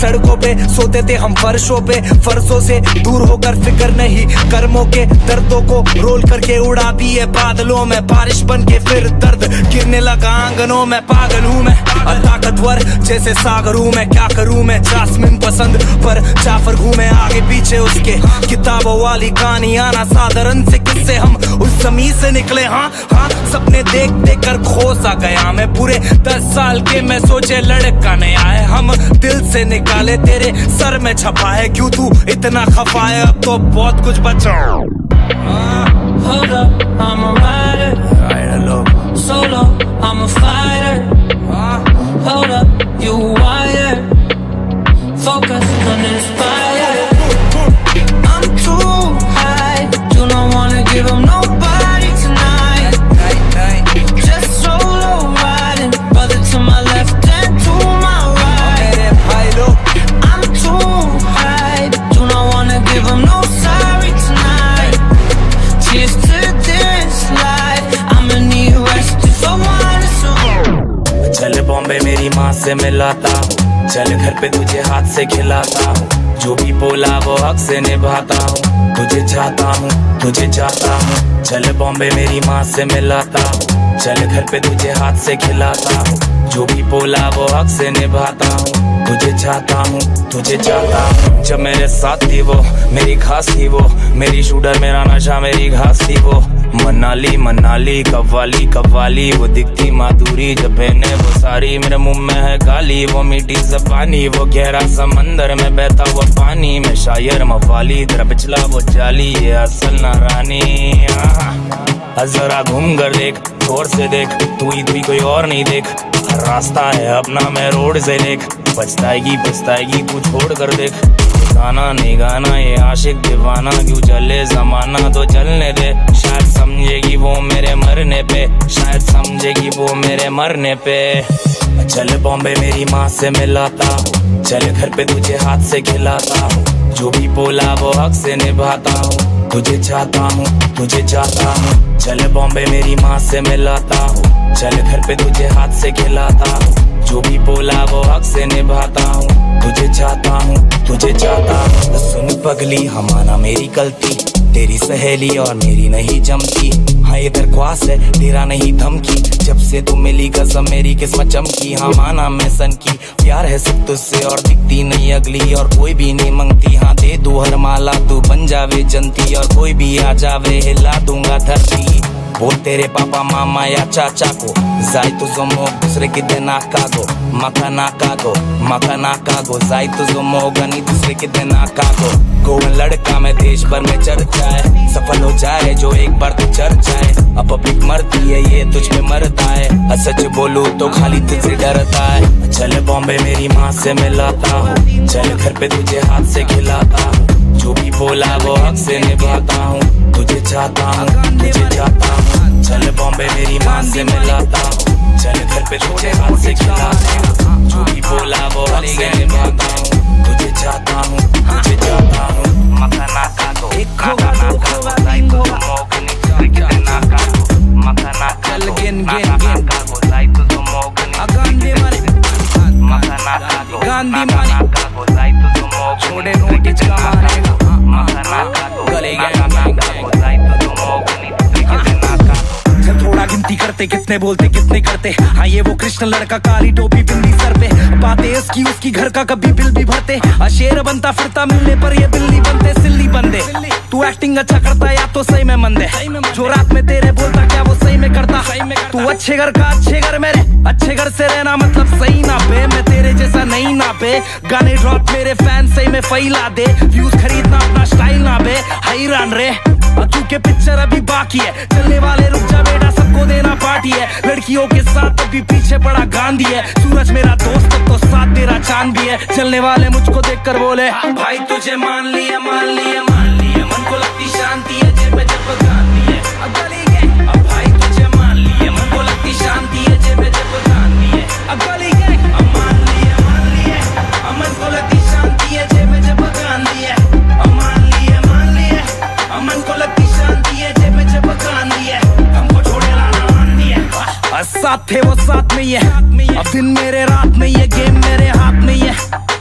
सड़कों पे सोते थे हम फर्शों पे, फर्शों से दूर होकर फिक्र नहीं कर्मों के, दर्दों को रोल करके उड़ा दिए बादलों में, बारिश बन के फिर दर्द गिरने लगा आंगनों में। पागल हूँ मैं ताकतवर जैसे सागर हूँ मैं, क्या करूँ मैं जास्मिन पसंद पर जाफर घूमे मैं आगे पीछे उसके, किताबों वाली कहानियाँ ना साधारण से किससे हम उस जमीन से निकले। हाँ हाँ सपने देख देख कर खोसा गया मैं, पूरे 10 साल के मैं सोचे लड़का नहीं आए, हम दिल से निकाले तेरे सर में छपा है, क्यों तू इतना खफा है अब तो बहुत कुछ बचा। I'm a rider, solo, I'm a fighter, hold up, you wired, focused on inspired, I'm too high, do not wanna give up nobody tonight, just solo riding, brother to my left and to my right, I'm too high, do not wanna give up no sorry tonight, cheers to this life, I'ma need rest if I wanna survive। चल बॉम्बे मेरी माँ से मिलाता हूँ, चल घर पे तुझे हाथ से खिलाता हूँ, जो भी बोला वो हक से निभाता हूँ, तुझे चाहता हूँ तुझे चाहता हूँ, चल बॉम्बे मेरी माँ से मिलाता हूँ, चल घर पे तुझे हाथ से खिलाता हूँ, जो भी बोला वो हक से निभाता हूँ, तुझे चाहता हूँ तुझे चाहता हूँ। जब मेरे साथ थी वो मेरी खास थी, वो मेरी शूटर मेरा नशा मेरी घास थी, वो मनाली मनाली कव्वाली कव्वाली, वो दिखती माधुरी जब पहने वो सारी, मेरे मुंह में है गाली वो मीठी जबानी, वो गहरा समंदर में बहता हुआ पानी, मैं शायर मवाली तेरा पिछला वो जाली, ये असल ना रानी। जरा घूम कर देख गौर से देख, तू ही कोई और नहीं देख, रास्ता है अपना मैं रोड से देख, पछताएगी पछताएगी तू छोड़ कर देख, गाना नहीं गाना ये आशिक दीवाना, क्यों चले जमाना तो चलने दे, शायद समझेगी वो मेरे मरने पे, शायद समझेगी वो मेरे मरने पे। चल बॉम्बे मेरी माँ से मिलाता हूँ, चल घर पे तुझे हाथ से खिलाता हूँ, जो भी बोला वो हक से निभाता हूँ, तुझे चाहता हूँ तुझे चाहता हूँ, चल बॉम्बे मेरी माँ से मिलाता हूँ, चल घर पे तुझे हाथ से खिलाता हूँ, जो भी बोला वो हक से निभाता हूँ, तुझे चाहता हूँ तुझे चाहता हूँ। सुन पगली हमारा मेरी गलती, तेरी सहेली और मेरी नहीं जमती, हाँ ये दरख्वास्त है तेरा नहीं धमकी, जब से तू मिली कसम मेरी किस्मत चमकी, हाँ माना मैं सन की प्यार है सब तुझसे और दिखती नहीं अगली और कोई भी नहीं मंगती, हाँ दे दू हर माला तू बन जावे जनती और कोई भी आ जावे हिला दूंगा धरती, बोल तेरे पापा मामा या चाचा को, जाय तुझो मोग दूसरे किधे नाकागो, मका नाकागो मका नाकागो, जाय तुझो मोगनी दूसरे किधे नाकागो, गोवन लड़का मैं देश भर में चर्चा है, सफल हो जाए जो एक बार तो चर्चा है, अब पब्लिक मरती है ये तुझ में मरता है, सच बोलू तो खाली तुझसे डरता है। चल बॉम्बे मेरी माँ से मिलाता हूँ, चल घर पे तुझे हाथ से खिलाता हूँ, जो भी बोला वो हक से निभाता हूँ, तुझे चाहता हूँ तुझे चाहता हूँ, चल बॉम्बे मेरी माँ से मिलाता हूँ, चल घर पे तुझे हाथ से खिलाता हूँ, जो भी बोला वो हक से निभाता हूँ, तुझे चाहता हूँ तुझे चाहता हूँ, मका नाका दो मका नाका दो, जाई तो मोगनी कितने नाका दो, मका नाका दो मका नाका दो, जाई तो मोगनी मका नाका दो गांधी मारे को, जाई तो मोगनी छोड़े रोटी चमारे मका नाका दो गले गया। से थोड़ा गिनती करते, कितने बोलते कितने करते। हाँ ये वो कृष्ण लड़का, काली टोपी बिंदी सर पे, बातें इसकी उसकी, घर का कभी बिल भी भरते। अशेर बनता फिरता मिलने पर ये दिल नहीं बनते, सिल्ली बंदे। तू एक्टिंग अच्छा करता या तो सही में मंदे। जो रात में तेरे बोलता क्या वो सही में करता। तू अच्छे घर का, अच्छे घर मेरे, अच्छे घर से रहना मतलब सही ना बे। मैं तेरे जैसा नहीं ना बे, गाने ड्रॉप मेरे फैन सही में फैला दे। व्यूज खरीदना अपना स्टाइल ना बे, हैरान रे। क्योंकि पिक्चर अभी बाकी है, चलने वाले रुक जा बेटा, सबको देना पार्टी है। लड़कियों के साथ अभी पीछे पड़ा गांधी है। सूरज मेरा दोस्त तो साथ तेरा चांद भी है। चलने वाले मुझको देखकर बोले भाई तुझे मान लिया मान लिया मान लिया। मन को लगती शांति है, जेब जेब गांधी है। अब भाई तुझे मान लिया, मन को लगती शांति है, जेब जेब गांधी है। अब मान लिया मन को लगती शांति है, जेब जेब गांधी है। मन को लगती शांति है, जेब में जेब गांधी है। हमको छोड़े लाना आंधी है। साथ थे वो साथ में है, अब दिन मेरे रात में है। गेम मेरे हाथ में है,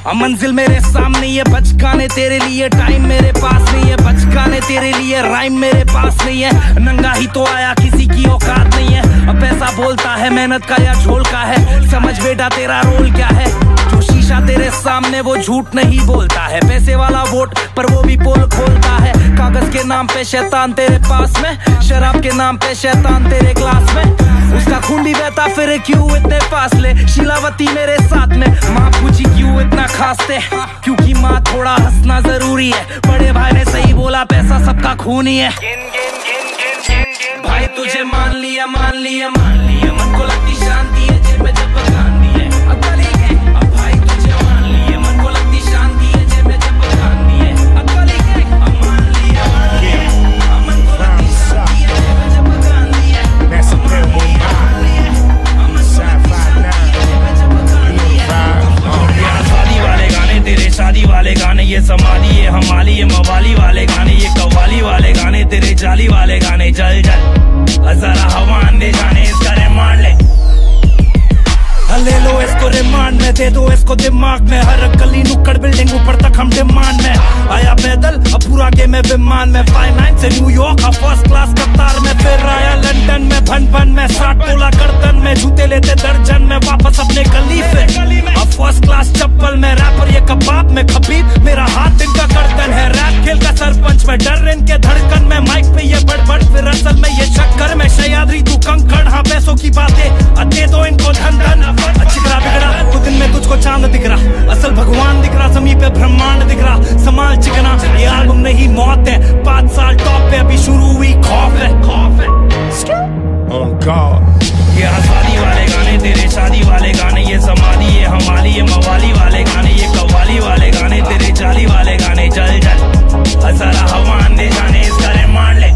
अब मंजिल मेरे सामने है। बचकाने तेरे लिए टाइम मेरे पास नहीं है, बचकाने तेरे लिए राइम मेरे पास नहीं है। नंगा ही तो आया, किसी की औकात नहीं है। अब पैसा बोलता है, मेहनत का या झोल का है। समझ बेटा तेरा रोल क्या है, जो शीशा तेरे सामने वो झूठ नहीं बोलता है। पैसे वाला वोट पर वो भी पोल खोलता है। कागज के नाम पे शैतान तेरे पास में, शराब के नाम पे शैतान तेरे ग्लास में। उसका खून भी बहता फिर क्यों इतने फासले। शीलावती मेरे साथ में, माँ पूछी क्यों इतना खास थे, क्योंकि माँ थोड़ा हंसना जरूरी है। बड़े भाई ने सही बोला, पैसा सबका खून ही है। भाई तुझे मान लिया मान लिया मान लिया। मन को लगती शांति है, जेब में जेब गांधी है। अब भाई तुझे मान लिया, मन को लगती शांति है, जेब में जेब गांधी है। अब मान लिया मन को लगती शांति है, जेब में जेब गांधी है। शादी वाले गाने तेरे, शादी वाले गाने ये समाली है हमाली है। मवाली वाले गाने ये कवाली वाले गाने तेरे, जाली वाले गाने जल जल। जरा हवा आंधे जाने, इसका रिमांड ले। ले लो इसको रिमांड में, दे दो इसको दिमाग में। हर गली नुक्कड़ बिल्डिंग ऊपर तक हम डिमांड में। आया पैदल अब पूरा गेम में विमान में। 59 से न्यूयॉर्क हम फर्स्ट क्लास कतार में। फिर आया लंदन में भन भन में, 60 तोला गर्दन में। जूते लेते दर्जन में, वापस अपने गली से अब फर्स्ट क्लास चप्पल में। रैपर ये कबाब में, खबीब मेरा हाथ इनका गर्दन है। रैप खेल का सरपंच में, डर इनके धड़कन में। माइक पे ये बड़बड़, फिर असल में ये चक्कर में। शयादरी तू कंकड़, हाँ पैसों की बातें, दे दो इनको धन धन। अच्छी तरह बिगड़ा तो दिन में तुझको चांद दिख रहा, असल भगवान दिख रहा, समीप पे ब्रह्मांड दिख रहा। समाल चिकना ये एल्बम नहीं मौत है, 5 साल टॉप पे, अभी शुरू हुई खौफ है। ये आजादी वाले गाने तेरे, शादी वाले गाने ये समाली है हमाली है। मवाली वाले गाने ये कवाली वाले गाने तेरे, जाली वाले गाने जल जल। जरा हवा आंधे जाने, इसका रिमांड ले।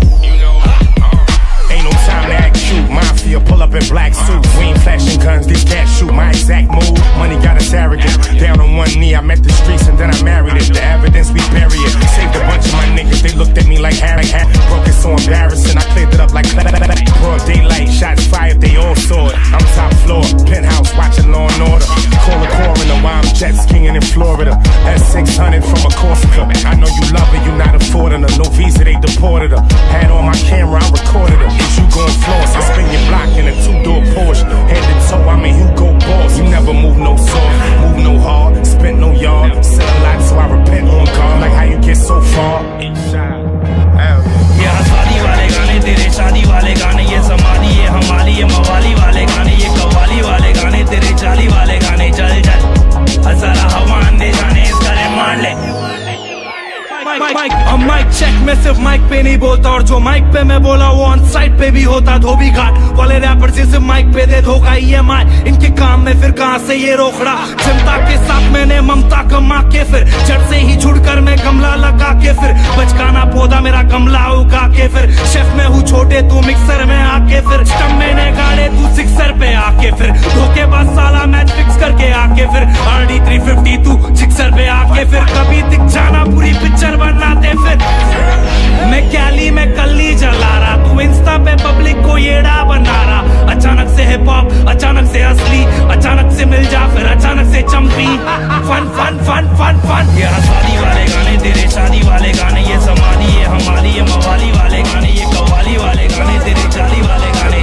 Mafia pull up in black suits, we ain't flashing guns, these cats shoot. My exact move, money got us arrogant. Down on one knee, I met the streets and then I married it. The evidence we bury it. Saved a bunch of my niggas, they looked at me like hat. Broke it so embarrassing, I cleared it up like broad daylight. Shots fired, they all saw it. I'm top floor, penthouse watching Law and Order. Call a coroner while I'm jet skiing in Florida. S600 from a Corsica. I know you love her, you not affording her. No visa, they deported her. Had on my camera, I recorded her. Is you going floss? I spin your block in a 2-door Porsche. Head to toe, I'm a Hugo Boss. You never move no soft, move no hard, spent no yard, said a lot, so I repent on God. Like how you get so far? Yeah, शादी वाले गाने तेरे, शादी वाले गाने ये समाली है हमाली है। मवाली वाले गाने ये कवाली वाले गाने तेरे, जाली वाले गाने जल जल। जरा हवा आंधे जाने, इसका रिमांड ले। माइक चेक में सिर्फ माइक पे नहीं बोलता, और जो माइक पे मैं बोला वो ऑन साइड पे भी होता। धोबी घाट वाले रैपर सिर्फ माइक पे दे धोखा। EMI इनके काम में, फिर कहाँ से ये रोकड़ा। जनता के साथ मैंने ममता कमा के, फिर जड़ से ही जुड़कर मैं गमला लगा के। फिर बचकाना पौधा मेरा गमला उगा के। फिर शेफ में हूँ छोटे, तू मिक्सर में आके। फिर स्टम मैंने गाड़े, तू सिक्सर पे आके। फिर धोखेबाज साला मैच फिक्स करके आके। फिर RD 350 तू सिक्सर पे आके। फिर कभी दिख जाना पूरी पिक्चर बनाते। फिर मैं कैली में कल्ली जला रहा, तू इंस्टा पे पब्लिक को येड़ा बना रहा। अचानक से हिप हॉप, अचानक से असली, अचानक से मिल जा, फिर अचानक से चमकी। Fun fun fun fun fun. ये शादी वाले गाने तेरे, शादी वाले गाने ये समाली है हमारी है। मवाली वाले गाने ये कवाली वाले गाने तेरे, जाली वाले गाने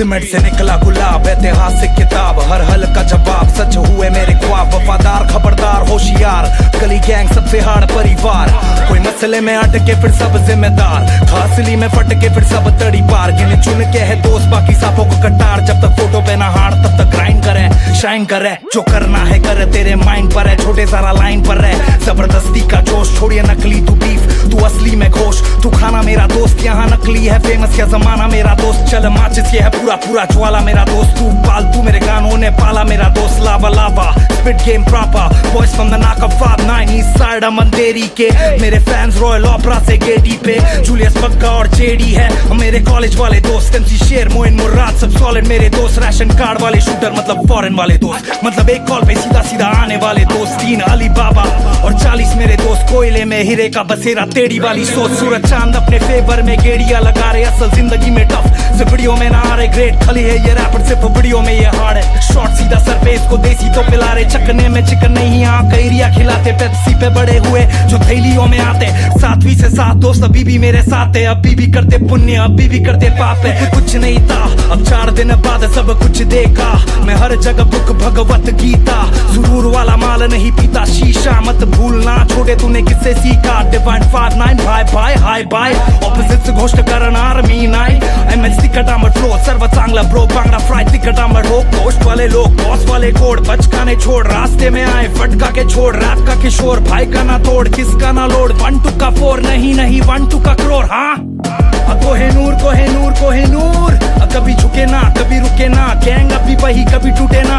सीमेंट से निकला गुलाब, ऐतिहासिक किताब, हर हल का जवाब, सच हुए मेरे ख्वाब। वफादार, खबरदार, होशियार, गली गैंग सबसे हार्ड परिवार। कोई मसले में अटके फिर सब जिम्मेदार, खासली में फटके फिर सब तड़ी पार। गिने चुन के है दोस्त बाकी साफों को कटार। जब तक फोटो पे ना हार तब तक ग्राइंड करे, शाइन करे। जो करना है करे, तेरे माइंड पर है, छोटे सारा लाइन पर है। जबरदस्ती का जोश छोड़िए नकली, तू बीफ तू असली में घोष, तू खाना मेरा दोस्त। यहाँ नकली है फेमस क्या जमाना मेरा दोस्त। चल माचिस ये है पूरा पूरा ज्वाला मेरा दोस्त। तू पालतू मेरे गानों ने पाला मेरा दोस्त। Lava lava spit game proper, boys from the नाक ऑफ 59 ईस्ट साइड अमंदेरी के। मेरे फैंस रॉयल ओपरा से गेटी पे, जूलियस पक्का और जेडी है मेरे कॉलेज वाले दोस्त। एमसी शेर, मोइन, मुराद सब सॉलिड मेरे दोस्त। राशन कार्ड वाले शूटर मतलब फॉरेन वाले दोस्त, मतलब एक कॉल पे सीधा सीधा आने वाले दोस्त। 3 अली बाबा और 40 मेरे दोस्त, कोयले में हीरे का बसेरा, टेढ़ी वाली सोच। सूरज चांद अपने फेवर में गेड़िया लगा रहे, असल जिंदगी में टफ से वीडियो में ना आ रहे। ग्रेट खाली है ये रैपर सिर्फ वीडियो में ये हार्ड है। शॉट सीधा सर पे, इसको देसी तो पिला रहे। चकने में चिकन नहीं, यहाँ कईरिया खिलाते। पेप्सी पे बड़े हुए जो थैलियों में आते। 7वीं से 7 दोस्त अभी भी मेरे साथ है। अभी भी करते पुण्य, अभी भी करते पाप है। कुछ नहीं था अब 4 दिन बाद सब कुछ देखा। मैं हर जगह बुक भगवत गीता, जरूर वाला माल नहीं पीता शीशा। मत भूलना छोटे तूने किससे सीखा। Divine 59 bye bye hi bye. Opposite ghost करणार मी नाही। एमएलसी का डामर फ्लो सर्व चांगला ब्रो। बांगडा फ्राई तिकट डामर हो। कोस्ट वाले लोग बॉस वाले कोड, बचकाने छोड़ रास्ते में आए फटका के छोड़। रात का किशोर भाई का ना तोड़, किसका ना लोड। 1 2 का 4 नहीं 1 2 का करोड़। हाँ कोहिनूर कोहिनूर कोहिनूर, कभी झुके ना कभी रुके ना। गैंग अभी वही कभी टूटे ना।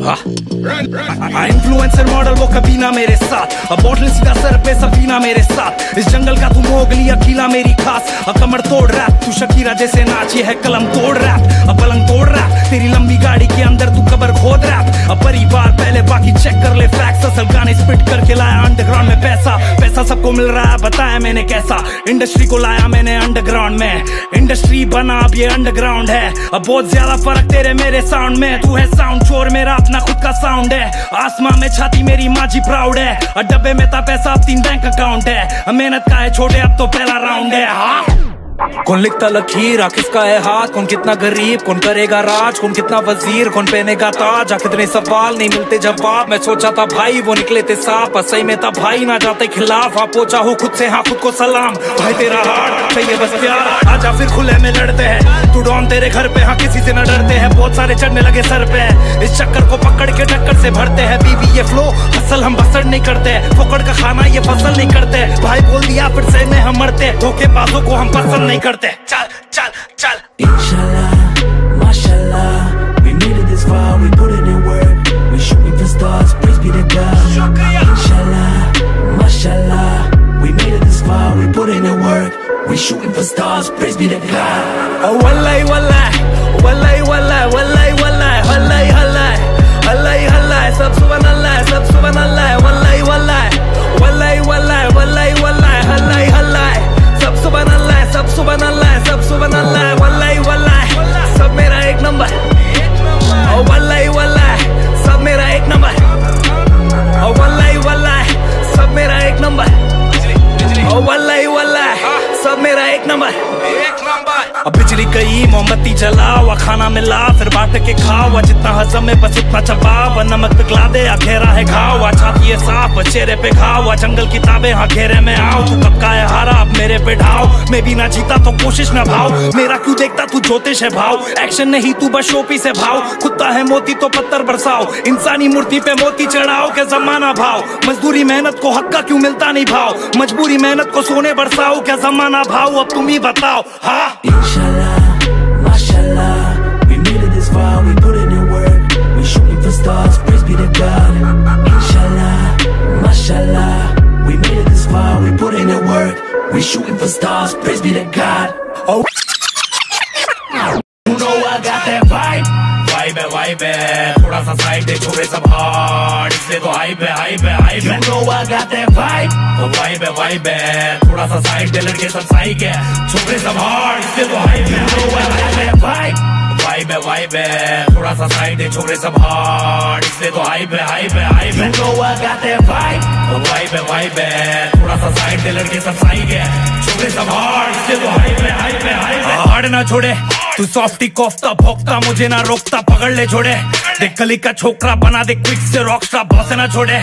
इन्फ्लुएंसर मॉडल वो कभी ना मेरे साथ। अब बॉटल सीधा सर पे सफीना मेरे साथ। इस जंगल का तू मोगली, अकीला मेरी खास। अब कमर तोड़ रैप, तू शकीरा जैसे नाची है। कलम तोड़ रैप, अब पलंग तोड़ रैप। तेरी लंबी गाड़ी के अंदर तू कबर खोद रैप। अब परिवार पहले बाकी चेक कर ले फैक्स। असल गाने स्पिट करके लाया अंडरग्राउंड में पैसा। पैसा सबको मिल रहा है, बताया मैंने कैसा। इंडस्ट्री को लाया मैंने अंडरग्राउंड में, इंडस्ट्री बना अब ये अंडरग्राउंड है। अब बहुत ज्यादा फर्क तेरे मेरे साउंड में। तू है साउंड चोर, मेरा अपना खुद का साउंड है। आसमां में छाती मेरी माजी प्राउड है। डब्बे में था पैसा, अब 3 बैंक अकाउंट है। मेहनत का है छोटे, अब तो पहला राउंड है। हाँ कौन लिखता लकीर, किसका है हाथ। कौन कितना गरीब, कौन करेगा राज। कौन कितना वजीर, कौन पहनेगा ताज। कितने सवाल नहीं मिलते जवाब। मैं सोचा था भाई वो निकले थे साफ, सही में था भाई ना जाते खिलाफ। आप पोचा हो खुद से, हाँ खुद को सलाम। भाई तेरा हार्ट चाहिए बस प्यार। आजा फिर खुले में लड़ते हैं, तू डॉन तेरे घर पे। हाँ किसी से न डरते हैं, बहुत सारे चढ़ने लगे सर पे। इस चक्कर को पकड़ के टक्कर से भरते हैं। बीवी ये फ्लो असल हम बसर नहीं करते, फोकड़ का खाना ये फसल नहीं करते। भाई बोल दिया फिर सही में हम मरते, धोखेबाजों को हम पसंद नहीं करते। चल चल चल। Inshallah, mashallah, we made it this far, we put it in work, we shooting for stars, praise be to God. Inshallah, mashallah, we made it this far, we put it in work, we shooting for stars, praise be to God. Wallahi, wallahi, wallahi, wallahi, wallahi, wallahi, wallahi, wallahi, wallahi, wallahi, subhanallah, subhanallah, wallahi, wallahi, wallahi, wallahi, wallahi, wallahi, wallahi, wallahi, subhanallah, subhanallah, subhanallah, wallahi, wallahi, sab mera ek number. Oh wallahi, wallahi, sab mera ek number. Oh wallahi, wallahi, sab mera ek number. Oh wallahi, wallahi, sab mera ek number. अब बिजली गई मोमबत्ती जलाओ, खाना मिला फिर बांट के खाओ। जितना हजम है बस उतना चबाओ, नमक पिघला दे घेरा है घाव। छाती है साफ चेहरे पे घाव, जंगल किताबें हाँ घेरे में आओ। तू कब का है हारा अब मेरे पे ढाओ, मैं भी ना जीता तो कोशिश ना भाव। मेरा क्यों देखता तू ज्योतिष है भाव, एक्शन नहीं तू बस शोपी से भाव। खुदा है मोती तो पत्थर बरसाओ, इंसानी मूर्ति पे मोती चढ़ाओ के जमाना भाव। मजदूरी मेहनत को हक्का क्यों मिलता नहीं भाव, मजबूरी मेहनत को सोने बरसाओ क्या जमाना भाव। अब तुम ही बताओ। हाँ Inshallah, mashallah, we made it this far, we put it in work, we shooting for stars, praise be to God. Inshallah, mashallah, we made it this far, we put it in work, we shooting for stars, praise be to God. Oh, you know I got that vibe, vibe hai, thoda sa side dekho re sab hard, isse to hype hai. You know I got that vibe. Vibe है थोड़ा सा side पे लड़के सब साइक है, छोटे सब hard इससे तो वाइब है थोड़ा सा साइड है, छोटे सब हार्ड इससे तो हाइब है। You know I got that vibe, vibe है थोड़ा सा साइड पे लड़के सब साइक है, छोटे सब हार्ड इससे तो हाइब है। हार्ड ना छोड़े तू सॉफ्टी कोफ्ता भोक्ता मुझे ना रोकता, पकड़ ले जोड़े देख गली का छोकरा बना दे क्विक से रॉकस्टार, बॉसे ना छोड़े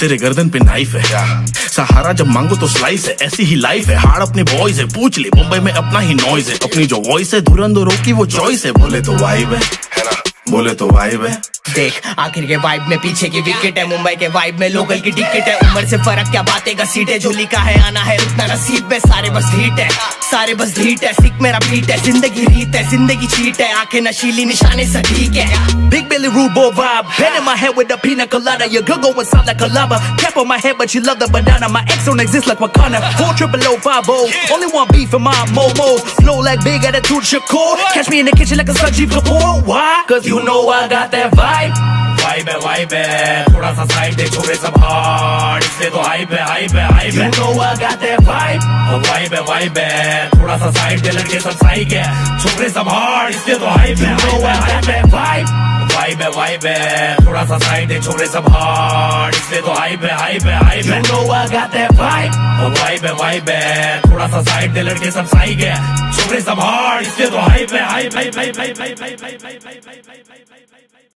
तेरे गर्दन पे नाइफ है, सहारा जब मांगो तो स्लाइस है, ऐसी ही लाइफ है, हार्ड अपने बॉयज है, पूछ ले मुंबई में अपना ही नॉइज है, अपनी जो वॉइस है धुरंधरों की वो चॉइस है, बोले तो वाइब है। देख आखिर के वाइब में पीछे की विकेट है, मुंबई के वाइब में लोकल की टिकट है, उम्र से फर्क क्या बातें का सीटें, झोली का है आना है रुकना नसीब में, सारे बस हीट है, सिक मेरा बीट है, जिंदगी रीत है, जिंदगी चीट है, आंखें नशीली निशाने से ठीक है, बिग बेली रूबो vibe, head in my head with a pina colada, your girl going soft like a lava, cap on my head but she love the banana, my ex don't exist like Wakanda, 4000050, only one beef in my momos, flow like big attitude Shakur, catch me in the kitchen like a Sanjeev Kapoor, why? Cause you know I got that vibe है, थोड़ा सा side दे छोरे सब hard, इसलिए तो hype है। You know I got that vibe है, थोड़ा सा साइड दे लड़के सब साइक है, छोरे सब हार्ड, इसलिए तो hype है। You know I got that vibe है, थोड़ा सा साइड दे छोरे सब हार्ड, इसलिए तो hype है। You know I got that vibe है, थोड़ा सा साइड दे लड़के सब साइक है, छोरे सब हार्ड, इसलिए तो hype है।